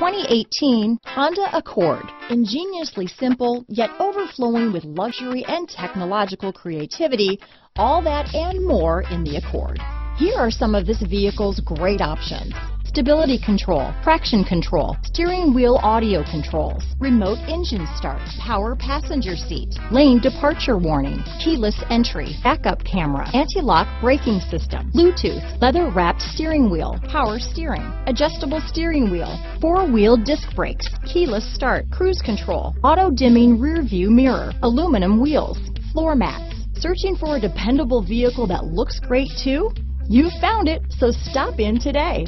2018 Honda Accord. Ingeniously simple, yet overflowing with luxury and technological creativity, all that and more in the Accord. Here are some of this vehicle's great options: stability control, traction control, steering wheel audio controls, remote engine start, power passenger seat, lane departure warning, keyless entry, backup camera, anti-lock braking system, Bluetooth, leather-wrapped steering wheel, power steering, adjustable steering wheel, four-wheel disc brakes, keyless start, cruise control, auto-dimming rear-view mirror, aluminum wheels, floor mats. Searching for a dependable vehicle that looks great too? You found it, so stop in today.